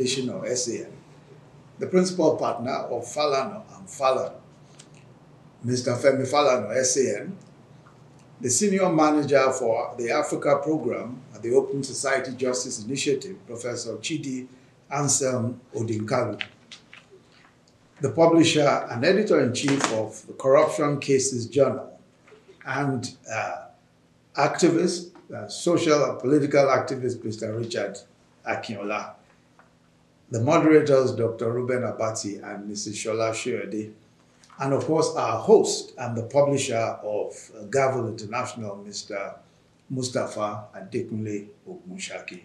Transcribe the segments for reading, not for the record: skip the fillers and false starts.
Of SAN, the principal partner of Falana and Falana, Mr. Femi Falana, SAN, the senior manager for the Africa program at the Open Society Justice Initiative, Professor Chidi Anselm Odinkalu, the publisher and editor-in-chief of the Corruption Cases Journal, and activist, social and political activist, Mr. Richard Akinola. The moderators, Dr. Ruben Abati and Mrs. Shola Sheredi, and of course our host and the publisher of Gavel International, Mr. Mustafa Adekunle Ogunshaki.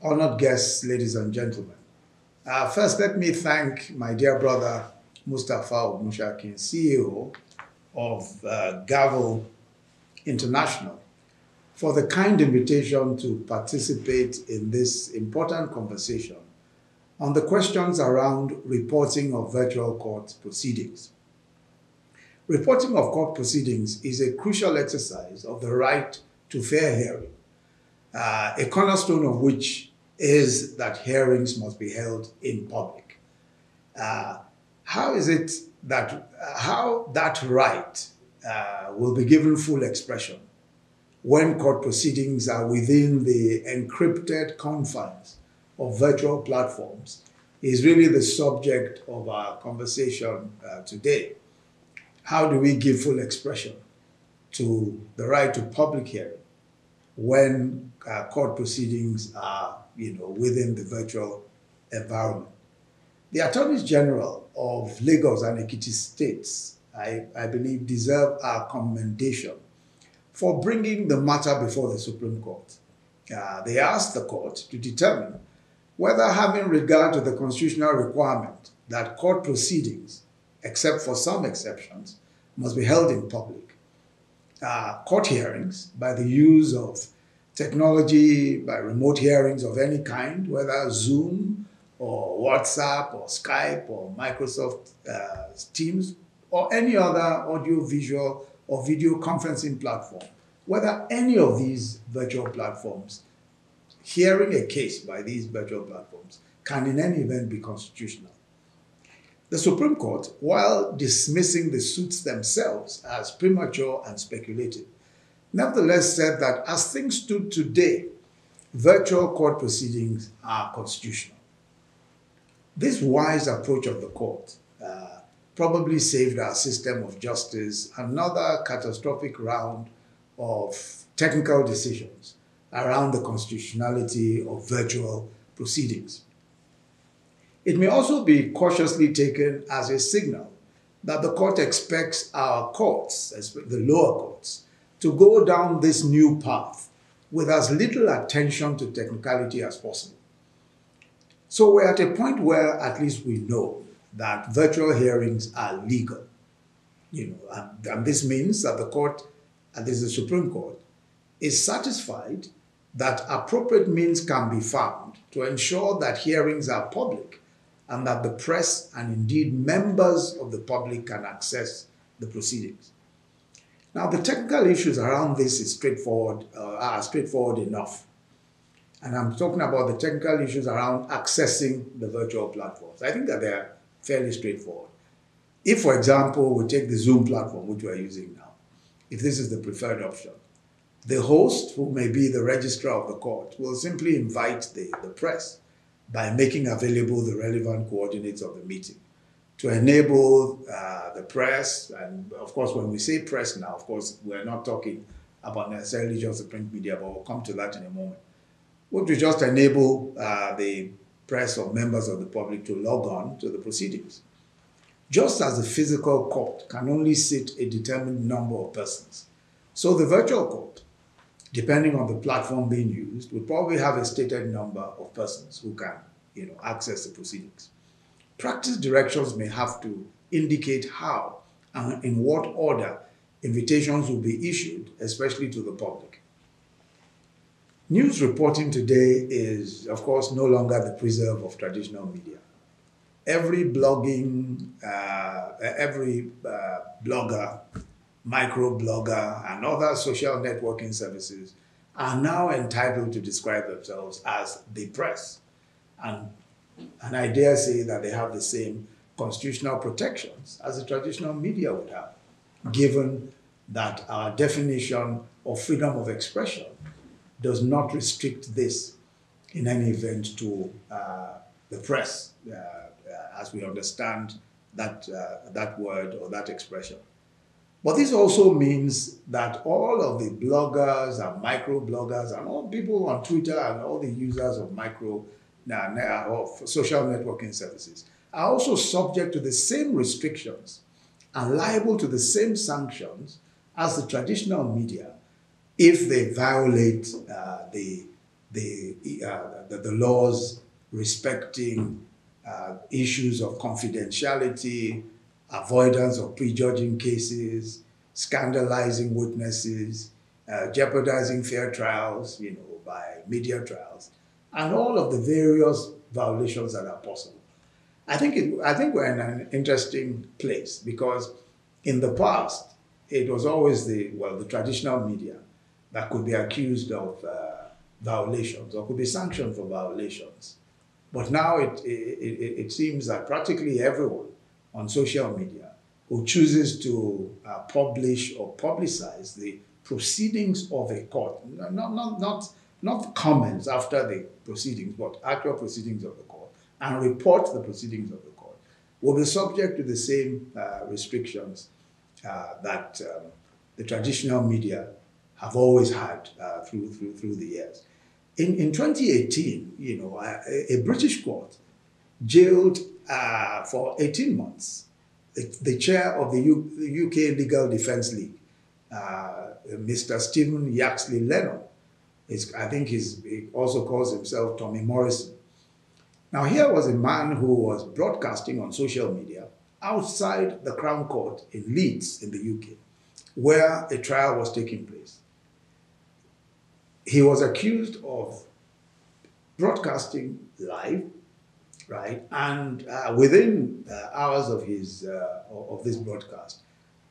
Honored guests, ladies and gentlemen. First, let me thank my dear brother, Mustafa Ogunshaki, CEO of Gavel International, for the kind invitation to participate in this important conversation on the questions around reporting of virtual court proceedings. Reporting of court proceedings is a crucial exercise of the right to fair hearing, a cornerstone of which is that hearings must be held in public. How that right will be given full expression when court proceedings are within the encrypted confines of virtual platforms is really the subject of our conversation today. How do we give full expression to the right to public hearing when court proceedings are, within the virtual environment? The Attorneys General of Lagos and Ekiti States, I believe, deserve our commendation for bringing the matter before the Supreme Court. They asked the court to determine whether, having regard to the constitutional requirement that court proceedings, except for some exceptions, must be held in public, court hearings by the use of technology, by remote hearings of any kind, whether Zoom or WhatsApp or Skype or Microsoft Teams or any other audio-visual or video conferencing platform, whether any of these virtual platforms, hearing a case by these virtual platforms, can in any event be constitutional. The Supreme Court, while dismissing the suits themselves as premature and speculative, nevertheless said that as things stood today, virtual court proceedings are constitutional. This wise approach of the court probably saved our system of justice another catastrophic round of technical decisions around the constitutionality of virtual proceedings. It may also be cautiously taken as a signal that the court expects our courts, the lower courts, to go down this new path with as little attention to technicality as possible. So we're at a point where at least we know that virtual hearings are legal. And this means that the court, and this is the Supreme Court, is satisfied that appropriate means can be found to ensure that hearings are public and that the press and indeed members of the public can access the proceedings. Now, the technical issues around this is straightforward enough. And I'm talking about the technical issues around accessing the virtual platforms. I think that they're fairly straightforward. If, for example, we take the Zoom platform, which we're using now, if this is the preferred option, the host, who may be the registrar of the court, will simply invite the press by making available the relevant coordinates of the meeting to enable the press. And of course, when we say press now, of course, we're not talking about necessarily just the print media, but we'll come to that in a moment. Would we just enable the press or members of the public to log on to the proceedings? Just as the physical court can only sit a determined number of persons, so the virtual court, depending on the platform being used, would probably have a stated number of persons who can, access the proceedings. Practice directions may have to indicate how and in what order invitations will be issued, especially to the public. News reporting today is, of course, no longer the preserve of traditional media. Every blogger, microblogger, and other social networking services are now entitled to describe themselves as the press. And And I dare say that they have the same constitutional protections as the traditional media would have, given that our definition of freedom of expression does not restrict this in any event to the press as we understand that, that word or that expression. But this also means that all of the bloggers and microbloggers and all people on Twitter and all the users of social networking services are also subject to the same restrictions and liable to the same sanctions as the traditional media if they violate the laws respecting issues of confidentiality, avoidance of prejudging cases, scandalizing witnesses, jeopardizing fair trials, you know, by media trials, and all of the various violations that are possible. I think we're in an interesting place because in the past, it was always the traditional media that could be accused of violations or could be sanctioned for violations. But now it seems that practically everyone on social media who chooses to publish or publicize the proceedings of a court, not comments after the proceedings, but actual proceedings of the court, and report the proceedings of the court, will be subject to the same restrictions that the traditional media have always had through the years. In 2018, you know, a British court jailed for 18 months the chair of the UK Legal Defense League, Mr. Stephen Yaxley-Lennon. I think he also calls himself Tommy Robinson. Now, here was a man who was broadcasting on social media outside the Crown Court in Leeds in the UK, where a trial was taking place. He was accused of broadcasting live, right? And within hours of this broadcast,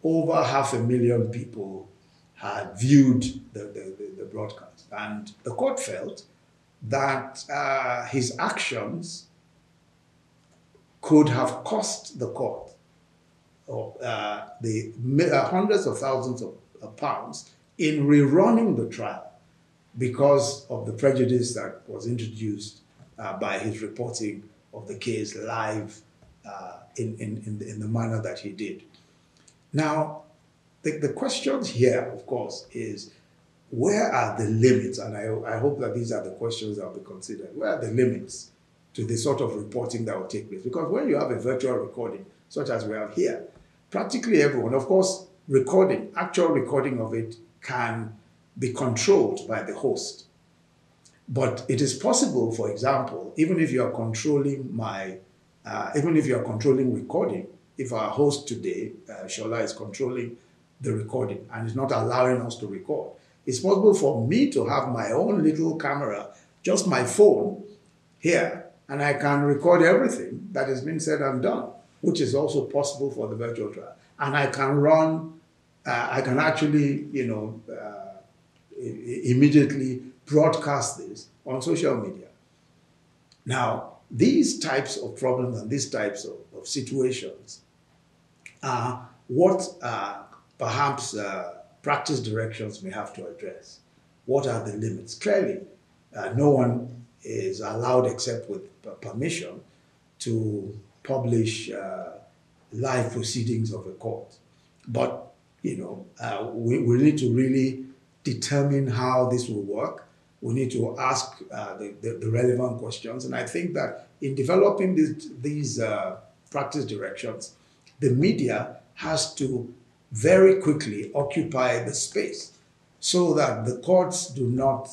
over 500,000 people had viewed the broadcast. And the court felt that his actions could have cost the court the hundreds of thousands of pounds in rerunning the trial because of the prejudice that was introduced by his reporting of the case live in the manner that he did. Now, the question here, of course, is where are the limits? And I hope that these are the questions that will be considered. Where are the limits to the sort of reporting that will take place? Because when you have a virtual recording, such as we have here, practically everyone, of course, recording, actual recording of it can be controlled by the host. But it is possible, for example, even if you are controlling recording, if our host today, Shola, is controlling the recording and is not allowing us to record, it's possible for me to have my own little camera, just my phone here, and I can record everything that has been said and done, which is also possible for the virtual trial. And I can run, immediately broadcast this on social media. Now, these types of problems and these types of situations are what perhaps practice directions may have to address. What are the limits? Clearly, no one is allowed, except with permission, to publish live proceedings of a court. But, you know, we need to really determine how this will work. We need to ask the relevant questions. And I think that in developing these practice directions, the media has to very quickly occupy the space so that the courts do not,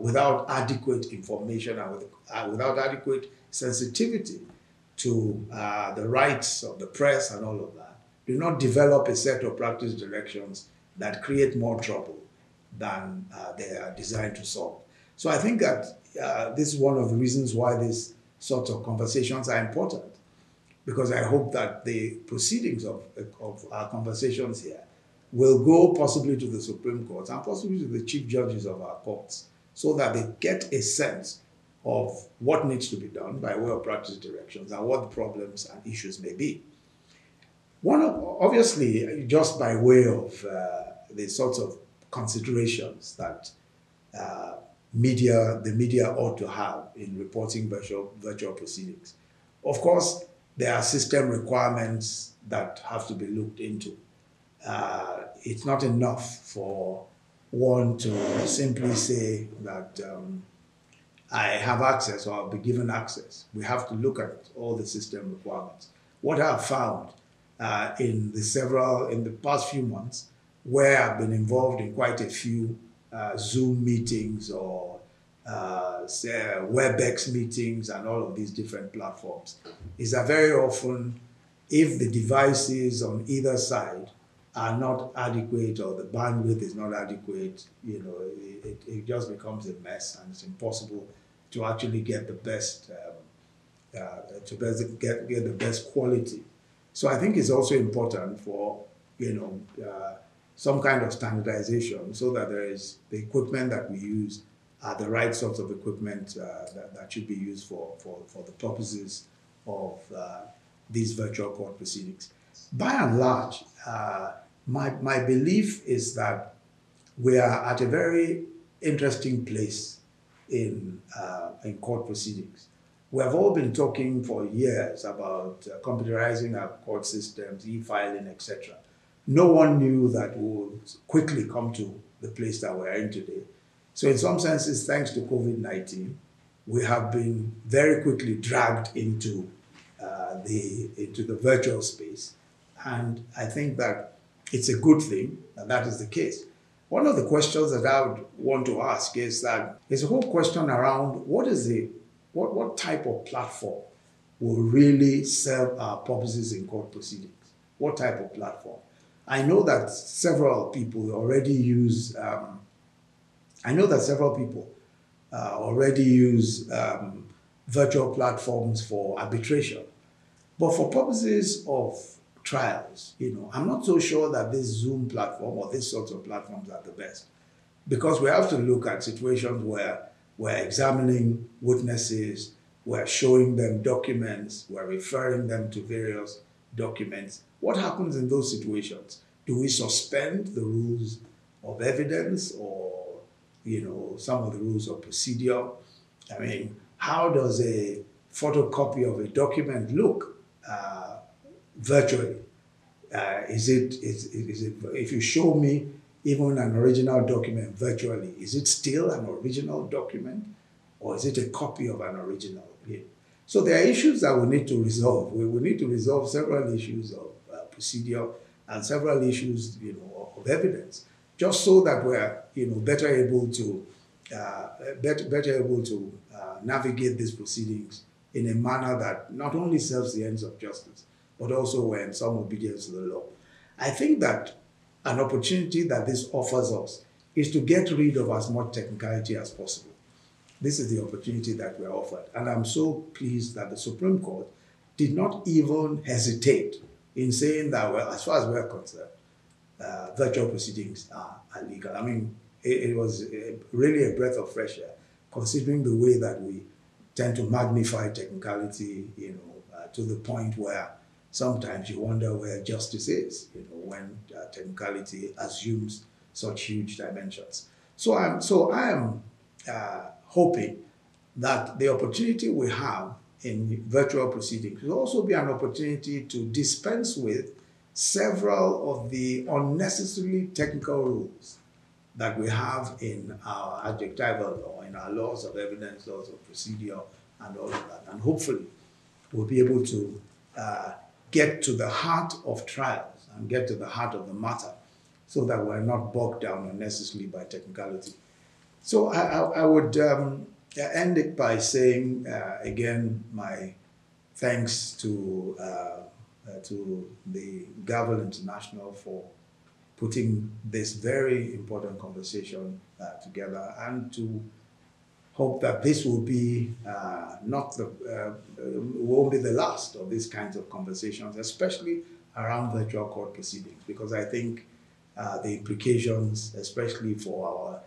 without adequate information and without adequate sensitivity to the rights of the press and all of that, do not develop a set of practice directions that create more trouble than they are designed to solve. So I think that this is one of the reasons why these sorts of conversations are important, because I hope that the proceedings of our conversations here will go possibly to the Supreme Court and possibly to the chief judges of our courts so that they get a sense of what needs to be done by way of practice directions and what the problems and issues may be. Obviously, just by way of the sorts of considerations that the media ought to have in reporting virtual proceedings. Of course, there are system requirements that have to be looked into. It's not enough for one to simply say that I have access or I'll be given access. We have to look at all the system requirements. What I've found in the past few months, where I've been involved in quite a few Zoom meetings or Webex meetings and all of these different platforms, is that very often, if the devices on either side are not adequate or the bandwidth is not adequate, you know, it just becomes a mess, and it's impossible to actually get the best get the best quality. So I think it's also important for, you know, some kind of standardization so that there is the equipment that we use are the right sorts of equipment that should be used for the purposes of these virtual court proceedings. By and large, my belief is that we are at a very interesting place in court proceedings. We have all been talking for years about computerizing our court systems, e-filing, etc. No one knew that we would quickly come to the place that we're in today. So in some senses, thanks to COVID-19, we have been very quickly dragged into the virtual space. And I think that it's a good thing, and that is the case. One of the questions that I would want to ask is that there's a whole question around what type of platform will really serve our purposes in court proceedings? What type of platform? I know that several people already use virtual platforms for arbitration. But for purposes of trials, you know, I'm not so sure that this Zoom platform or these sorts of platforms are the best, because we have to look at situations where we're examining witnesses, we're showing them documents, we're referring them to various documents. What happens in those situations? Do we suspend the rules of evidence or, you know, some of the rules of procedure? I mean, how does a photocopy of a document look virtually? If you show me even an original document virtually, is it still an original document or is it a copy of an original? Yeah. So there are issues that we need to resolve. We will need to resolve several issues of procedure and several issues, you know, of evidence, just so that we're, you know, better able to navigate these proceedings in a manner that not only serves the ends of justice, but also we're in some obedience to the law. I think that an opportunity that this offers us is to get rid of as much technicality as possible. This is the opportunity that we're offered. And I'm so pleased that the Supreme Court did not even hesitate in saying that, well, as far as we're concerned, virtual proceedings are legal. I mean, it was really a breath of fresh air, considering the way that we tend to magnify technicality, you know, to the point where sometimes you wonder where justice is, you know, when technicality assumes such huge dimensions. So I am hoping that the opportunity we have in virtual proceedings will also be an opportunity to dispense with several of the unnecessarily technical rules that we have in our adjectival law, in our laws of evidence, laws of procedure, and all of that. And hopefully, we'll be able to get to the heart of trials and get to the heart of the matter so that we're not bogged down unnecessarily by technicality. So I would end it by saying, again, my thanks to the Gavel International for putting this very important conversation together, and to hope that this will be won't be the last of these kinds of conversations, especially around virtual court proceedings, because I think the implications, especially for our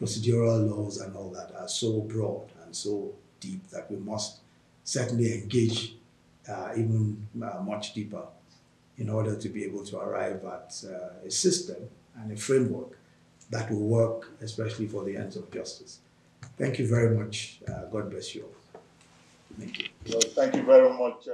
procedural laws and all that, are so broad and so deep that we must certainly engage even much deeper in order to be able to arrive at a system and a framework that will work, especially for the ends of justice. Thank you very much. God bless you all. Thank you. Well, thank you very much.